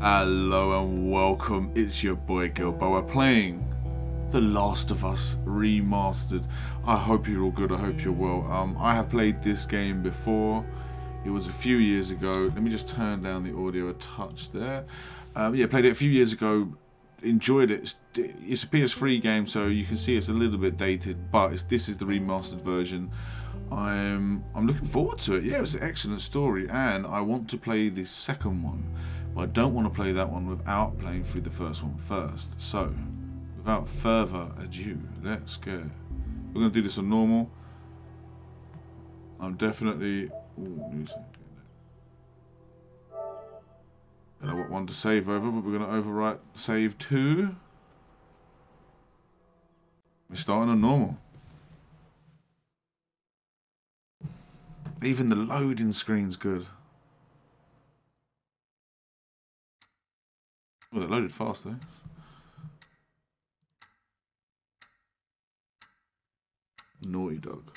Hello and welcome, it's your boy Gilboa playing The Last of Us Remastered. I hope you're all good, I hope you're well. I have played this game before, it was a few years ago. Let me just turn down the audio a touch there. Yeah, played it a few years ago, enjoyed it. It's a PS3 game, so you can see it's a little bit dated, but this is the remastered version. I'm looking forward to it. Yeah, it's an excellent story, and I want to play the second one, but I don't want to play that one without playing through the first one first. So, without further ado, let's go. We're going to do this on normal. I'm definitely... Ooh, I don't know what one to save over, but we're going to overwrite save 2. We're starting on normal. Even the loading screen's good. Well, it loaded fast though. Naughty Dog.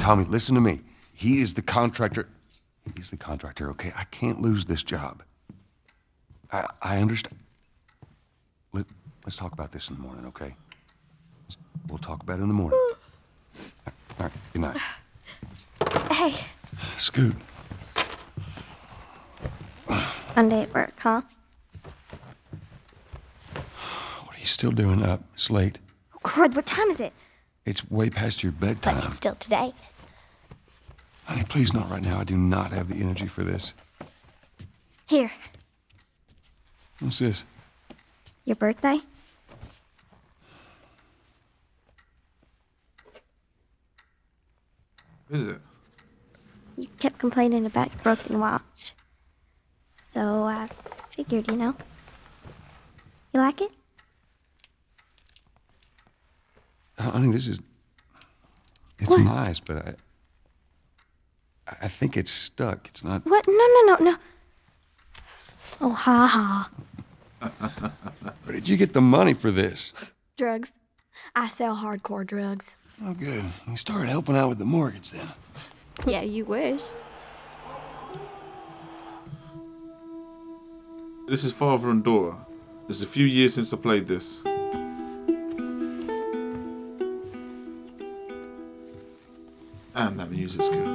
Tommy, listen to me. He is the contractor. He's the contractor, okay? I can't lose this job. I understand. Let's talk about this in the morning, okay? We'll talk about it in the morning. All right, good night. Hey. Scoot. Monday at work, huh? What are you still doing up? It's late. Oh, crud, what time is it? It's way past your bedtime. But it's still today. Honey, please not right now. I do not have the energy for this. Here. What's this? Your birthday? Is it? You kept complaining about your broken watch. So I figured, you know. You like it? Honey, this is... It's what? Nice, but I think it's stuck. It's not... What? No. Oh, ha-ha. Where did you get the money for this? Drugs. I sell hardcore drugs. Oh, good. You started helping out with the mortgage, then. Yeah, you wish. This is father and daughter. It's a few years since I played this. And that music's good.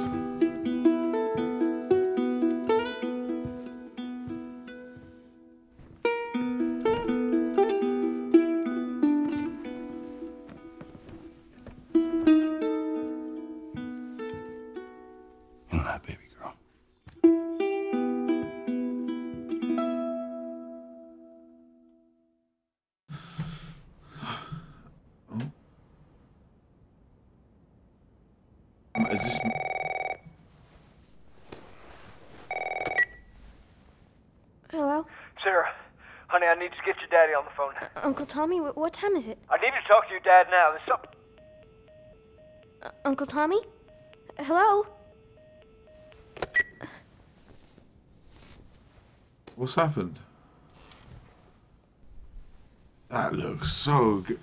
Uncle Tommy, what time is it? I need to talk to your dad now. There's something... Uncle Tommy? Hello? What's happened? That looks so good.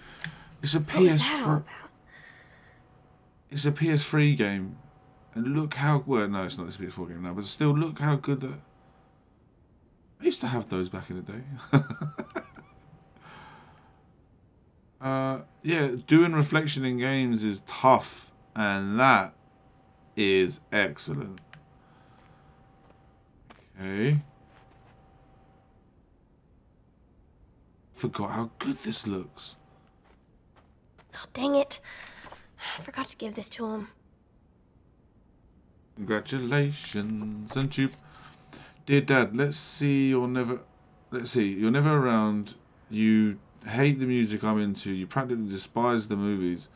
It's a PS3... It's a PS3 game. And look how... Well, no, it's not. It's a PS4 game now. But still, look how good that... I used to have those back in the day. Yeah, doing reflection in games is tough, and that is excellent. Okay. Forgot how good this looks. Oh, dang it. I forgot to give this to him. Congratulations, and you... Dear Dad, you're never around, you... hate the music I'm into, you practically despise the movies,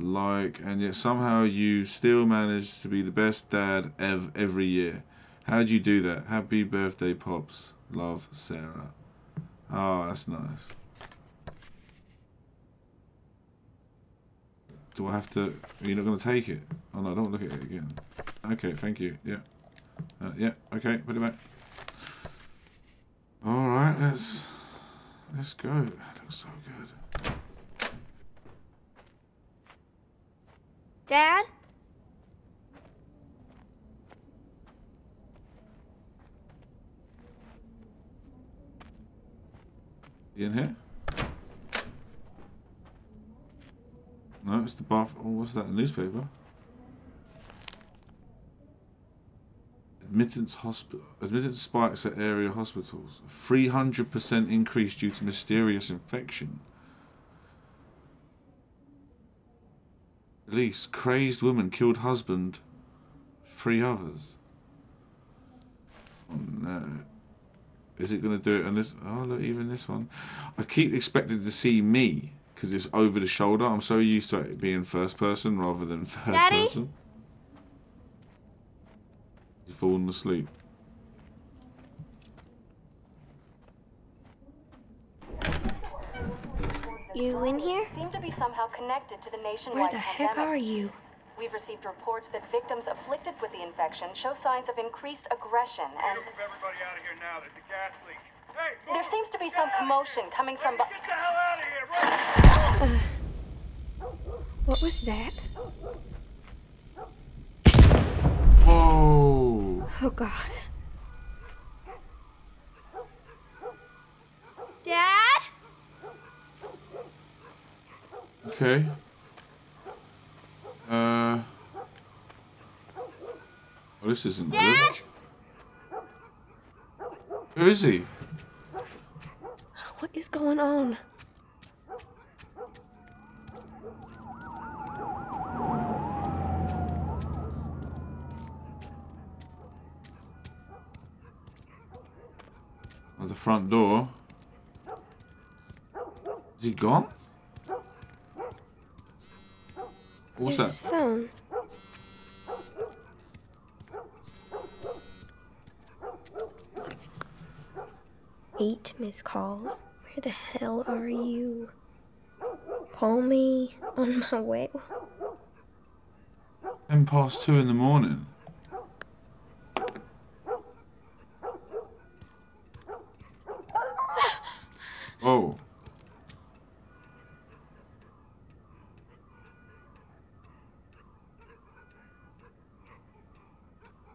and yet somehow you still manage to be the best dad every year. How do you do that? Happy birthday, Pops. Love, Sarah. Oh, that's nice. Do I have to... Are you not going to take it? Oh no, don't look at it again. Okay, thank you. Yeah. Yeah, okay, put it back. Alright, Let's go. That looks so good. Dad? You in here? No, it's the bath. Oh, what's that? A newspaper? Admittance spikes at area hospitals. 300% increase due to mysterious infection. Police. Crazed woman killed husband. 3 others. Oh no. Is it going to do it on this? Oh look, even this one. I keep expecting to see me. Because it's over the shoulder. I'm so used to it being first person rather than third person. He's fallen asleep. You in here? Seem to be somehow connected to the nationwide Where the heck pandemic. Are you? We've received reports that victims afflicted with the infection show signs of increased aggression and... Move everybody out of here now. There's a gas leak. Hey, there seems to be some commotion coming from... Get the hell out of here! What was that? Whoa! Oh, God. Dad? Okay. Oh, this isn't good. Dad? Where is he? What is going on? At the front door. Is he gone? What's that? His phone. Eight missed calls. Where the hell are you? Call me on my way. 2:10 in the morning. Oh.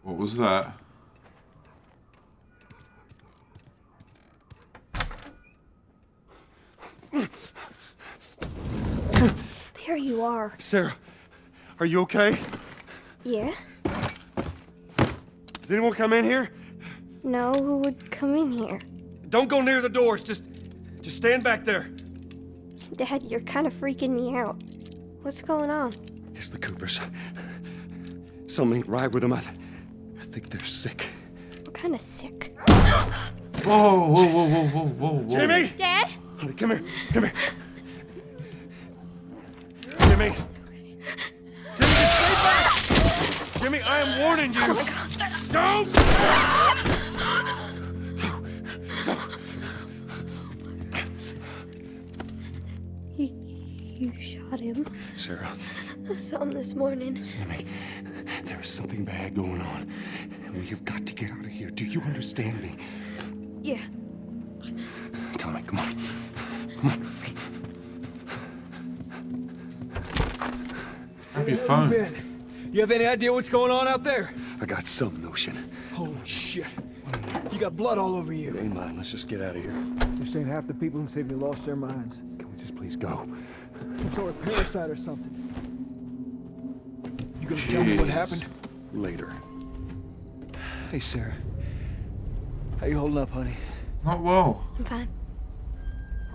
What was that? There you are. Sarah, are you okay? Yeah. Does anyone come in here? No, who would come in here? Don't go near the doors, just stand back there. Dad, you're kind of freaking me out. What's going on? It's the Coopers. Something ain't right with them. I think they're sick. What kind of sick? Whoa, whoa, whoa, whoa, whoa, whoa, whoa. Jimmy! Dad? Honey, come here, come here. Jimmy. Jimmy, stay back! Jimmy, I am warning you. Oh, don't! You shot him. Sarah. I saw him this morning. Listen to me. There is something bad going on. We have got to get out of here. Do you understand me? Yeah. Tommy, come on. Come on. Okay. That'd be fun. You have any idea what's going on out there? I got some notion. Holy shit. You got blood all over you. It ain't mine. Let's just get out of here. This ain't half the people in the city lost their minds. Can we just please go? Some sort of parasite or something. You gonna tell me what happened? Later. Hey, Sarah. How you holding up, honey? Not well. I'm fine.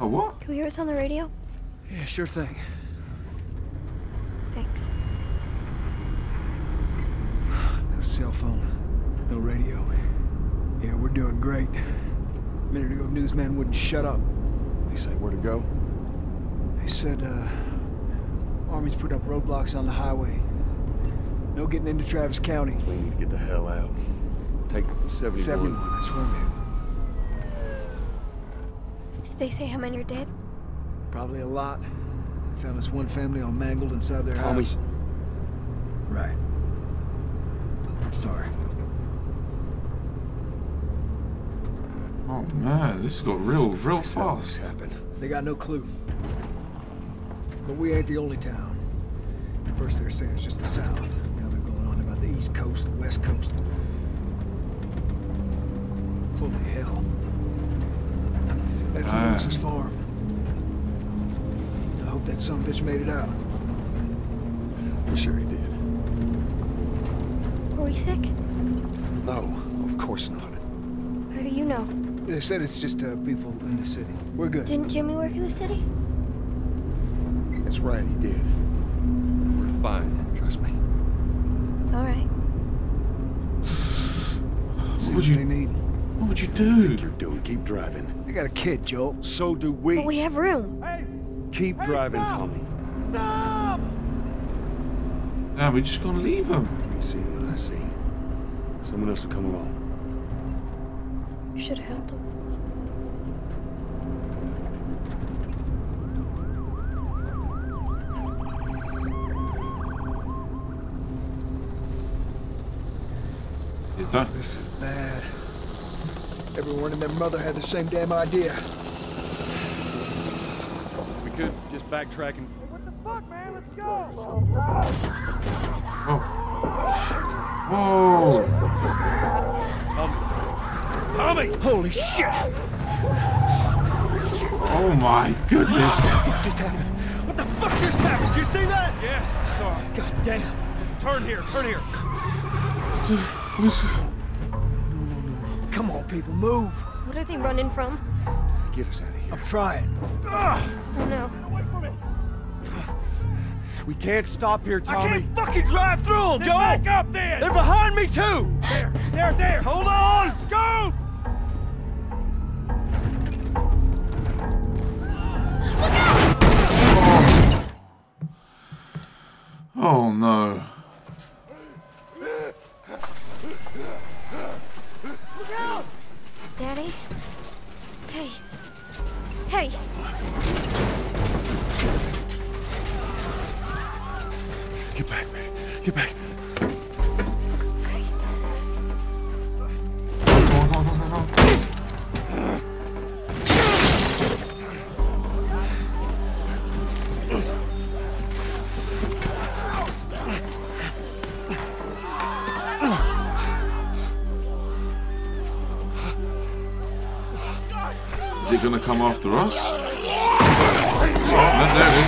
Oh, what? Can we hear us on the radio? Yeah, sure thing. Thanks. No cell phone. No radio. Yeah, we're doing great. A minute ago, newsman wouldn't shut up. They say where to go? They said, Army's put up roadblocks on the highway. No getting into Travis County. We need to get the hell out. Take 71. 71, I swear, man. Did they say how many are dead? Probably a lot. They found this one family all mangled inside their house. Right. I'm sorry. Oh, man, this got real fast. Happened. They got no clue. But we ain't the only town. First they were saying it's just the South. Now they're going on about the East Coast, the West Coast. Holy hell. That's Lewis's farm. I hope that sumbitch made it out. I'm sure he did. Were we sick? No, of course not. How do you know? They said it's just people in the city. We're good. Didn't Jimmy work in the city? That's right, he did. We're fine. Trust me. All right. What would you do? You're doing. Keep driving. I got a kid, Joel. So do we. But we have room. Hey, keep driving, stop. Tommy. Stop! Now we're just gonna leave him. You can see what I see. Someone else will come along. You should have helped him. This is bad. Everyone and their mother had the same damn idea. We could just backtrack and... Hey, what the fuck, man? Let's go! Whoa! Whoa! Tommy! Tommy! Holy shit! Oh my goodness! What just happened? What the fuck just happened? Did you see that? Yes, I saw it. God damn. Turn here, turn here. No. Come on, people, move. What are they running from? Get us out of here. I'm trying. Oh, no. Get away from it. We can't stop here, Tommy. I can't fucking drive through them, Joel. Back up there. They're behind me, too. There. Hold on. Go. Look out. Oh, no. Daddy? Hey. Hey! Get back, man. Get back. Okay. Go on. Gonna come after us? Oh, there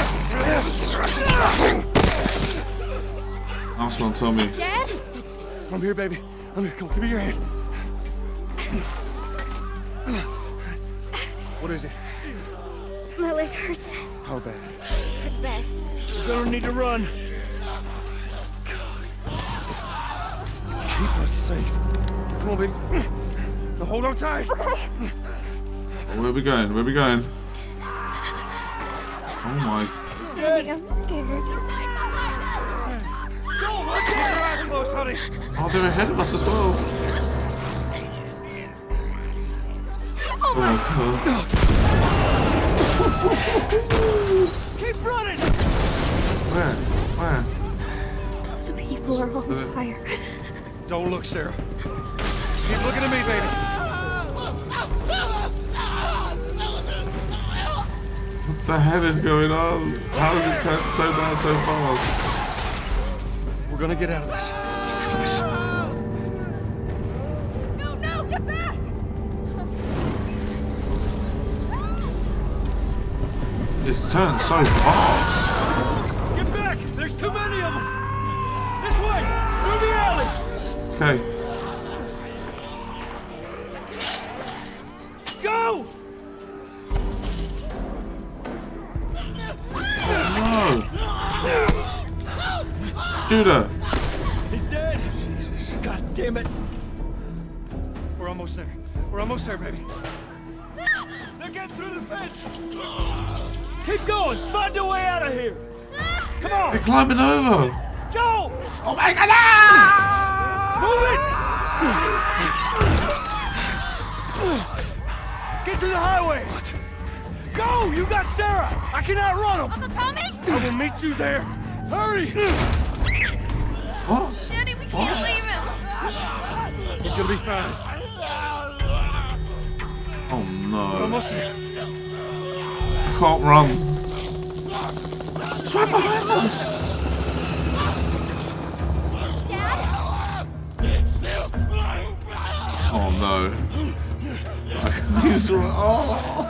it is. Nice one, Tommy. Dad? I'm here, baby. I'm here. Come on, give me your hand. What is it? My leg hurts. How bad? It's bad. We're gonna need to run. God. Keep us safe. Come on, baby. Now hold on tight. Where are we going? Oh my. Daddy, I'm scared. Oh, they're ahead of us as well. Oh my God. Keep running! Where? Those people are on fire. Don't look, Sarah. Keep looking at me, baby. What the hell is going on? How is it so bad so far? We're gonna get out of this. I promise. No, get back! This turned so fast. Get back! There's too many of them! This way! Through the alley! Okay. Shooter. He's dead. Jesus. God damn it. We're almost there. Baby. They're getting through the fence. Keep going. Find a way out of here. Come on. They're climbing over. Joel. Oh my God. Move it. Get to the highway. What? Go. You got Sarah. I cannot run him. Uncle Tommy. I will meet you there. Hurry. What? Daddy, we can't leave him. He's gonna be fine. Oh no. We're almost here. I can't run. It's right behind us. no. He's right. Oh.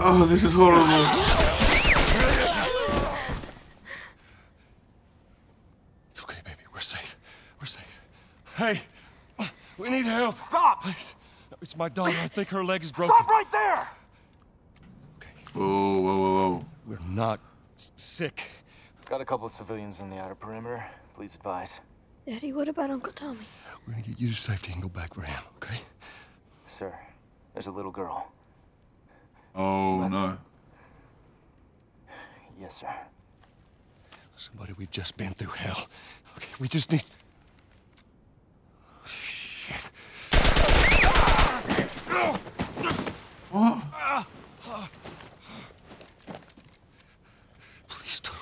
Oh, this is horrible. It's okay, baby. We're safe. We're safe. Hey, we need help. Stop! Please. It's my daughter. I think her leg is broken. Stop right there! Okay. Whoa, whoa, whoa, whoa. We're not sick. Got a couple of civilians on the outer perimeter. Please advise. Daddy, what about Uncle Tommy? We're gonna get you to safety and go back for him, okay? Sir, there's a little girl. Oh, no. Yes, sir. Somebody, we've just been through hell. Okay, we just need... Oh, shit. What? Please don't.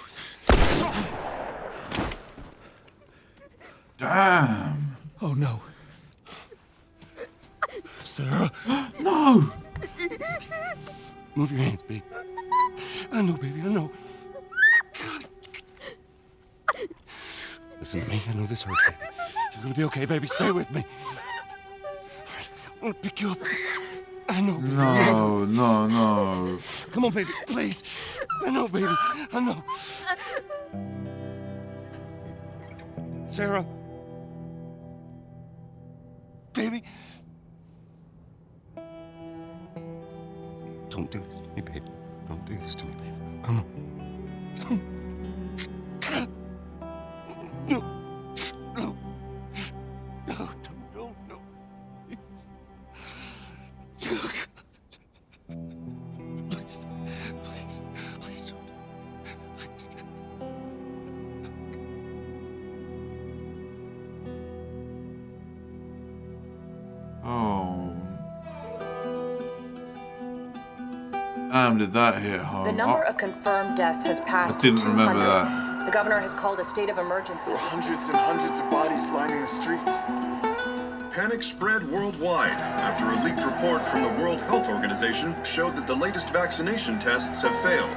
Damn! Oh no. Sarah? No! Move your hands, baby. I know, baby, I know. God. Listen to me, I know this hurts, baby. You're gonna be okay, baby, stay with me. I'm gonna pick you up. I know, baby. No, no, no. Come on, baby, please. I know, baby, I know. Sarah. Baby. Don't do this to me, baby. Don't do this to me, baby. Come on. No. No. No, no, no. Please. Oh, God. Please. Please. Please don't do this. Please. Oh. Damn, did that hit home. The number of confirmed deaths has passed 200. I didn't remember that. The governor has called a state of emergency. There are hundreds and hundreds of bodies lining the streets. Panic spread worldwide after a leaked report from the World Health Organization showed that the latest vaccination tests have failed.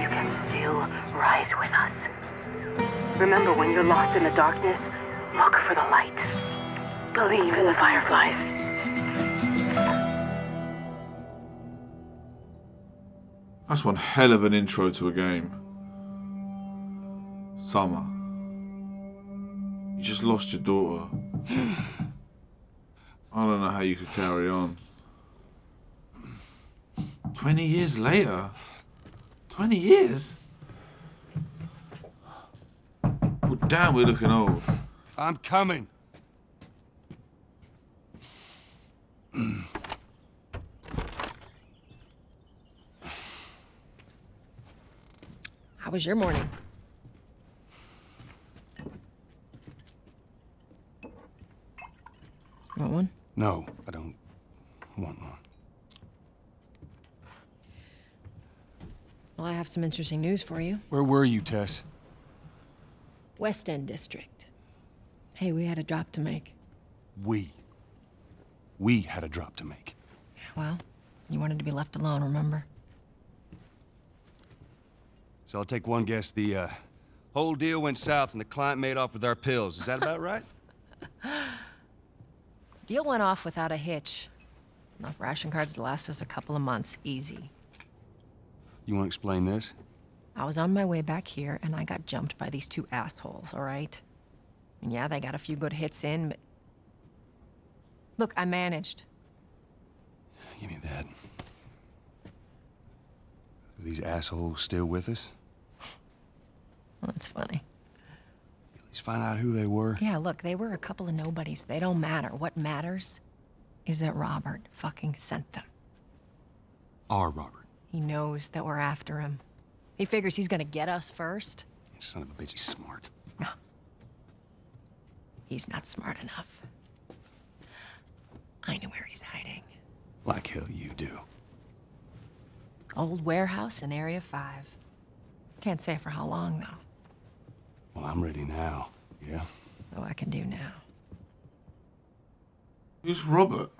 You can still rise with us. Remember, when you're lost in the darkness, look for the light. Believe in the Fireflies. That's one hell of an intro to a game. Summer. You just lost your daughter. I don't know how you could carry on. 20 years later? 20 years? Damn, we're looking old. I'm coming. How was your morning? Want one? No, I don't want one. Well, I have some interesting news for you. Where were you, Tess? West End District. Hey, we had a drop to make. We had a drop to make. Well, you wanted to be left alone, remember? So I'll take one guess. The whole deal went south and the client made off with our pills. Is that about right? Deal went off without a hitch. Enough ration cards to last us a couple of months. Easy. You want to explain this? I was on my way back here, and I got jumped by these 2 assholes, all right? And yeah, they got a few good hits in, but... Look, I managed. Give me that. Are these assholes still with us? Well, that's funny. At least find out who they were. Yeah, look, they were a couple of nobodies. They don't matter. What matters is that Robert fucking sent them. Our Robert. He knows that we're after him. He figures he's gonna get us first. You son of a bitch, he's smart. No. He's not smart enough. I know where he's hiding. Like hell you do. Old warehouse in Area 5. Can't say for how long, though. Well, I'm ready now, yeah? Oh, I can do now. Who's Robert?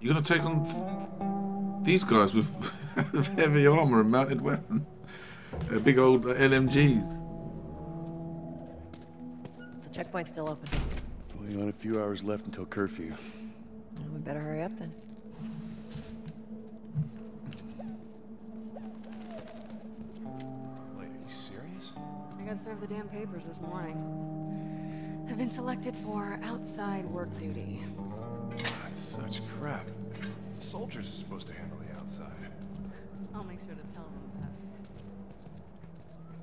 You're gonna take on these guys with heavy armor and mounted weapons. Big old LMGs. The checkpoint's still open. Well, you got a few hours left until curfew. Well, we better hurry up then. Wait, are you serious? I got served the damn papers this morning. I've been selected for outside work duty. Such crap. Soldiers are supposed to handle the outside. I'll make sure to tell them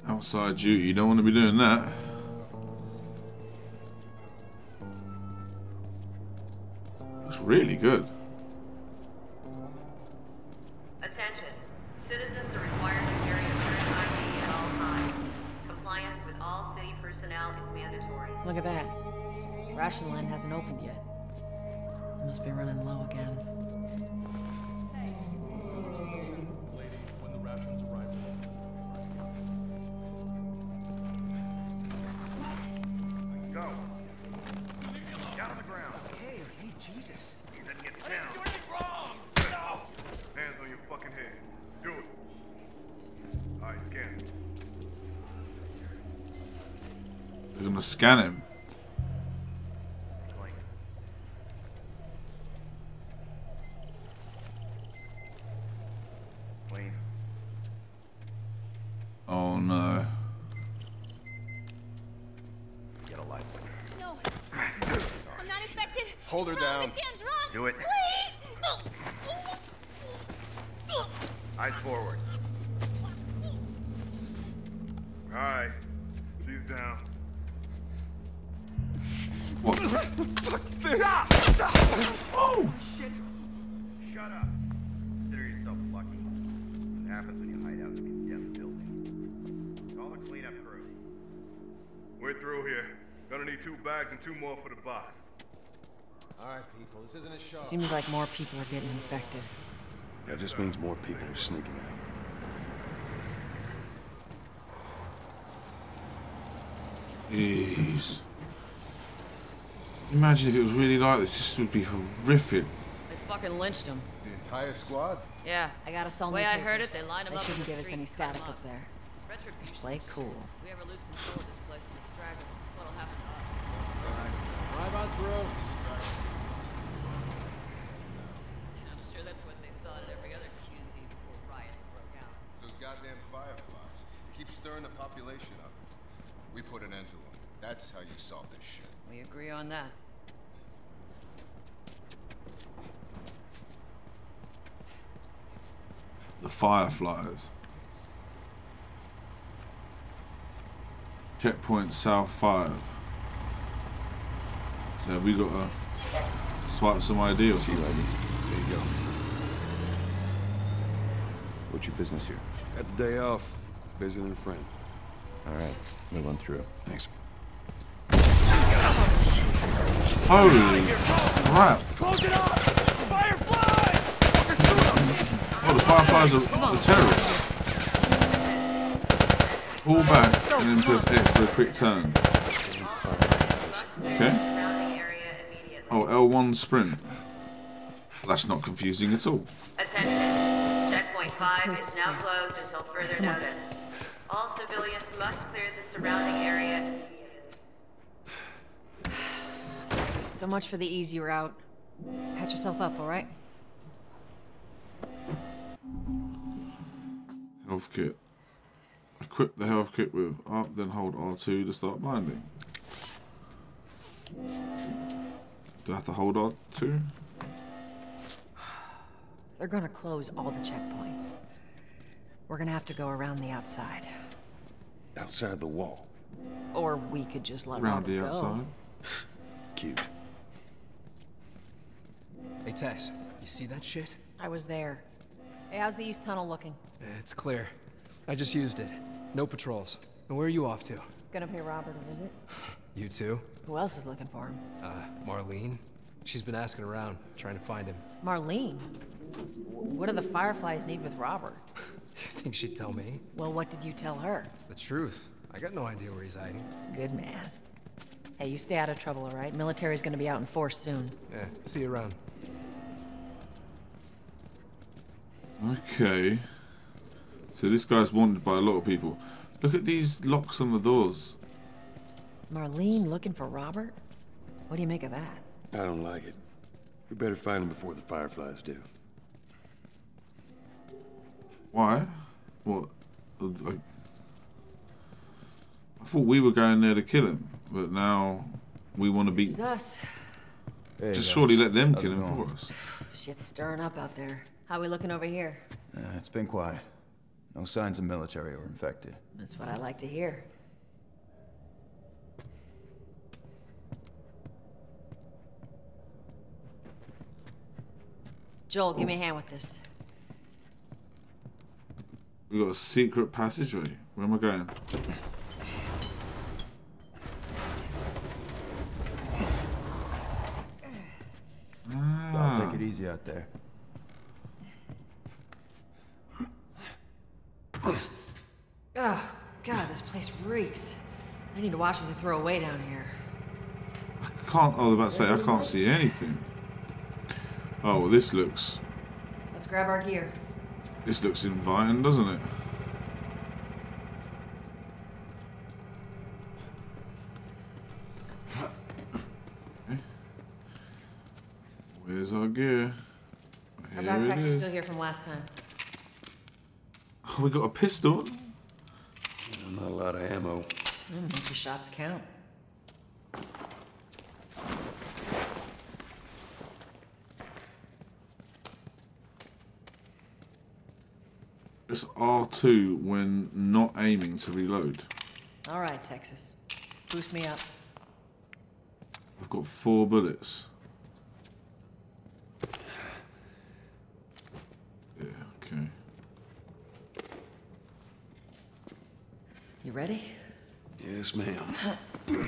that. Outside duty, you don't want to be doing that. Looks really good. Attention. Citizens are required to carry a certain ID at all times. Compliance with all city personnel is mandatory. Look at that. Ration line hasn't opened yet. Must be running low again. Hey. Lady, when the rations arrive, go. Down on the ground. Hey, hey, Jesus. You didn't get down. I didn't do anything wrong. No. Hands on your fucking head. Do it. All right, scan him. They're gonna scan him. Seems like more people are getting infected. That just means more people are sneaking out. Jeez. Imagine if it was really like this. This would be horrific. They fucking lynched him. The entire squad? Yeah. I got us all the way I heard it, they lined them up. They shouldn't give us any static up there. Just play cool. If we ever lose control of this place to the stragglers, that's what'll happen to us. Drive on through. Goddamn Fireflies. They keep stirring the population up. We put an end to them. That's how you solve this shit. We agree on that. The Fireflies. Checkpoint South 5. So we gotta swipe some ID or something. There you go. What's your business here? Got the day off. Visiting a friend. All right, move on through. Thanks. Holy crap! Close it off! Fireflies! Oh, the Fireflies are the terrorists. Pull back and then press X for a quick turn. Okay. Oh, L1 sprint. That's not confusing at all. Attention. Checkpoint 5 is now closed until further notice. All civilians must clear the surrounding area. So much for the easy route. Patch yourself up, all right? Health kit. Equip the health kit with up, then hold R2 to start blinding. Do I have to hold R2? They're gonna close all the checkpoints. We're gonna have to go around the outside. Outside the wall? Or we could just let them go. Around the outside? Cute. Hey Tess, you see that shit? I was there. Hey, how's the East Tunnel looking? It's clear. I just used it. No patrols. And where are you off to? Gonna pay Robert a visit. You too? Who else is looking for him? Marlene. She's been asking around, trying to find him. Marlene? What do the Fireflies need with Robert? You think she'd tell me? Well, what did you tell her? The truth. I got no idea where he's hiding. Good man. Hey, you stay out of trouble, all right? Military's gonna be out in force soon. Yeah, see you around. Okay. So this guy's wanted by a lot of people. Look at these locks on the doors. Marlene looking for Robert? What do you make of that? I don't like it. We better find him before the Fireflies do. Why? What? I thought we were going there to kill him, but now we want to beat him. Us. Hey, just surely let them kill him for us. Shit's stirring up out there. How we looking over here? It's been quiet. No signs of military or infected. That's what I like to hear. Joel, give me a hand with this. We got a secret passageway. Where am I going? Ah. Don't take it easy out there. Oh, God, this place reeks. I need to watch what they throw away down here. I can't, I was about to say, I can't see anything. Oh, well, this looks... Let's grab our gear. This looks inviting, doesn't it? Okay. Where's our gear? Our backpacks are still here from last time. Oh, we got a pistol? Not a lot of ammo. Make your shots count. Just R2 when not aiming to reload. All right, Texas. Boost me up. I've got 4 bullets. Yeah, okay. You ready? Yes, ma'am. You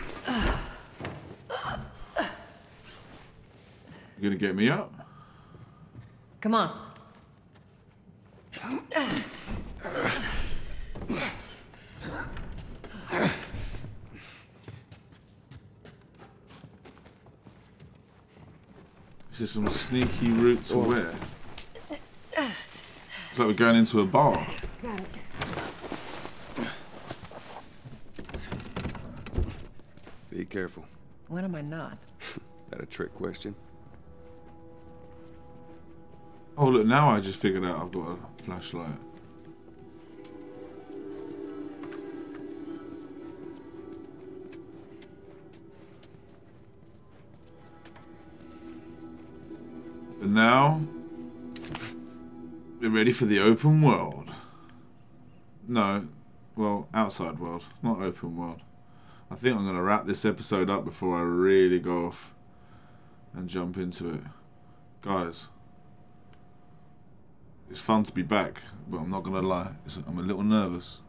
gonna get me up? Come on. This is some sneaky route to where? It's like we're going into a bar. Be careful. When am I not? That a trick question? Oh look, now I just figured out I've got a flashlight. And now we're ready for the open world. No, well, outside world, not open world. I think I'm gonna wrap this episode up before I really go off and jump into it. Guys, it's fun to be back, but I'm not gonna lie, I'm a little nervous.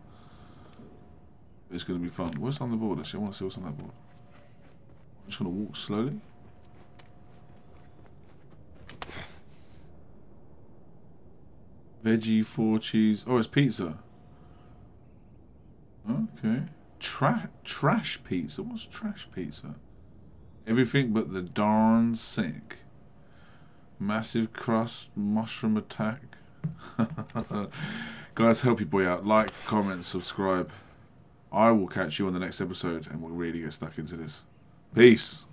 It's gonna be fun. What's on the board actually? I wanna see what's on that board. I'm just gonna walk slowly. Veggie, 4 cheese. Oh, it's pizza. Okay. Trash pizza. What's trash pizza? Everything but the darn sink. Massive crust, mushroom attack. Guys, help your boy out. Like, comment, subscribe. I will catch you on the next episode and we'll really get stuck into this. Peace.